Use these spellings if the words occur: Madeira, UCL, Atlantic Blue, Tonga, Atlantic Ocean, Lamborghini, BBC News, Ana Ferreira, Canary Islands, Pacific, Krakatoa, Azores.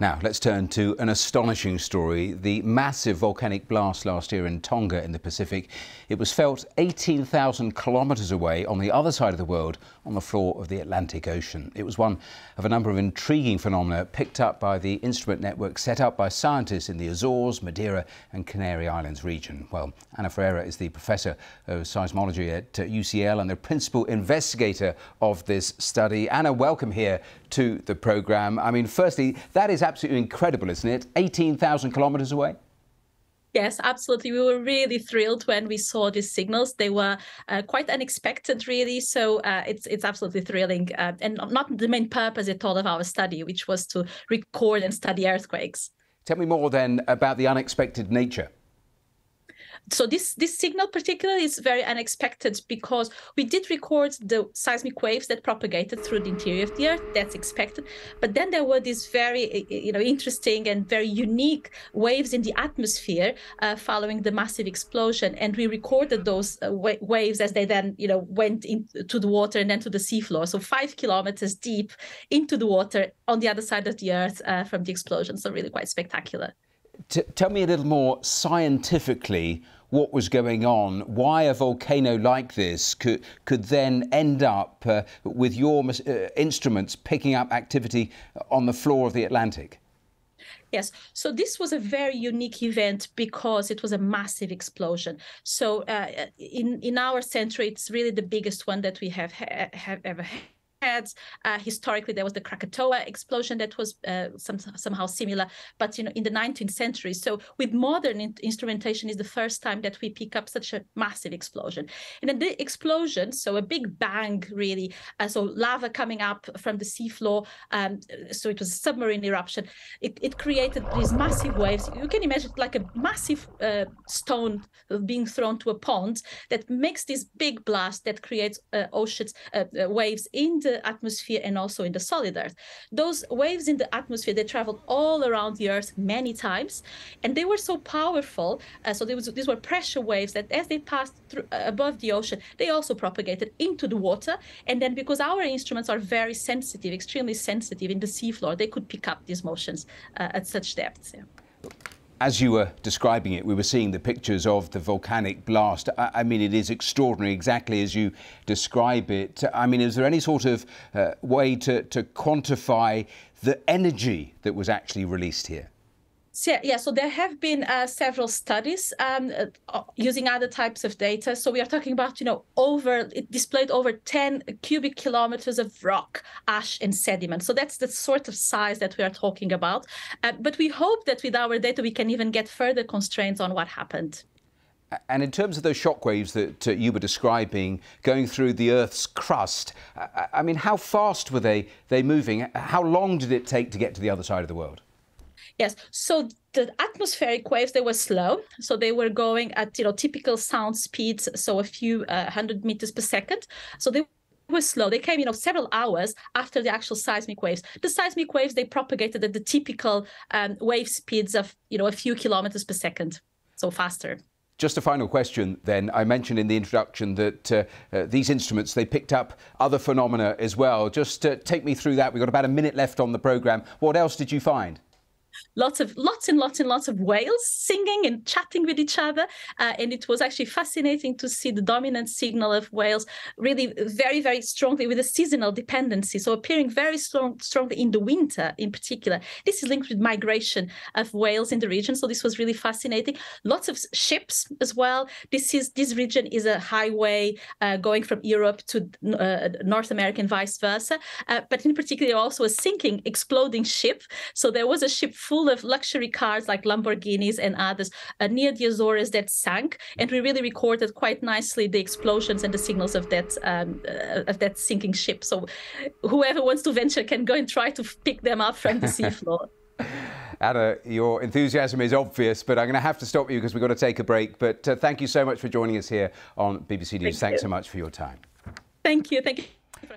Now, let's turn to an astonishing story. The massive volcanic blast last year in Tonga in the Pacific. It was felt 18,000 kilometres away on the other side of the world, on the floor of the Atlantic Ocean. It was one of a number of intriguing phenomena picked up by the instrument network set up by scientists in the Azores, Madeira and Canary Islands region. Well, Ana Ferreira is the professor of seismology at UCL and the principal investigator of this study. Ana, welcome here to the programme. I mean, firstly, that is absolutely incredible, isn't it? 18,000 kilometres away? Yes, absolutely. We were really thrilled when we saw these signals. They were quite unexpected, really. So it's absolutely thrilling and not the main purpose at all of our study, which was to record and study earthquakes. Tell me more then about the unexpected nature. So this signal particularly is very unexpected because we did record the seismic waves that propagated through the interior of the Earth. That's expected. But then there were these very, interesting and very unique waves in the atmosphere following the massive explosion. And we recorded those waves as they then, went into the water and then to the seafloor. So 5 kilometers deep into the water on the other side of the Earth from the explosion. So really quite spectacular. Tell me a little more scientifically what was going on, why a volcano like this could then end up with your instruments picking up activity on the floor of the Atlantic. Yes. So this was a very unique event because it was a massive explosion. So in our century, it's really the biggest one that we have ever had. Historically, there was the Krakatoa explosion that was somehow similar, but in the 19th century. So with modern instrumentation is the first time that we pick up such a massive explosion. And then the explosion, so a big bang really, so lava coming up from the seafloor, so it was a submarine eruption. It created these massive waves. You can imagine like a massive stone being thrown to a pond that makes this big blast that creates oceans, waves in the atmosphere and also in the solid Earth. Those waves in the atmosphere, they traveled all around the Earth many times, and they were so powerful. So these were pressure waves that as they passed through, above the ocean, they also propagated into the water. And then because our instruments are very sensitive, extremely sensitive in the seafloor, they could pick up these motions at such depths. Yeah. As you were describing it, we were seeing the pictures of the volcanic blast. I mean, it is extraordinary, exactly as you describe it. I mean, is there any sort of way to quantify the energy that was actually released here? Yeah, so there have been several studies using other types of data. So we are talking about, it displayed over 10 cubic kilometers of rock, ash and sediment. So that's the sort of size that we are talking about. But we hope that with our data, we can even get further constraints on what happened. And in terms of those shockwaves that you were describing, going through the Earth's crust, I mean, how fast were they moving? How long did it take to get to the other side of the world? Yes. So the atmospheric waves, they were slow. So they were going at, typical sound speeds, so a few 100 meters per second. So they were slow. They came, several hours after the actual seismic waves. The seismic waves, they propagated at the typical wave speeds of, a few kilometers per second, so faster. Just a final question then. I mentioned in the introduction that these instruments, they picked up other phenomena as well. Just take me through that. We've got about a minute left on the programme. What else did you find? Lots and lots of whales singing and chatting with each other. And it was actually fascinating to see the dominant signal of whales really very, very strongly with a seasonal dependency. So appearing very strongly in the winter in particular. This is linked with migration of whales in the region. So this was really fascinating. Lots of ships as well. This region is a highway going from Europe to North America and vice versa. But in particular also a sinking, exploding ship. So there was a ship full of luxury cars like Lamborghinis and others near the Azores that sank, and we really recorded quite nicely the explosions and the signals of that sinking ship. So whoever wants to venture can go and try to pick them up from the seafloor. Ana, your enthusiasm is obvious, but I'm going to have to stop you because we've got to take a break. But thank you so much for joining us here on BBC News. Thanks so much for your time. Thank you. Thank you.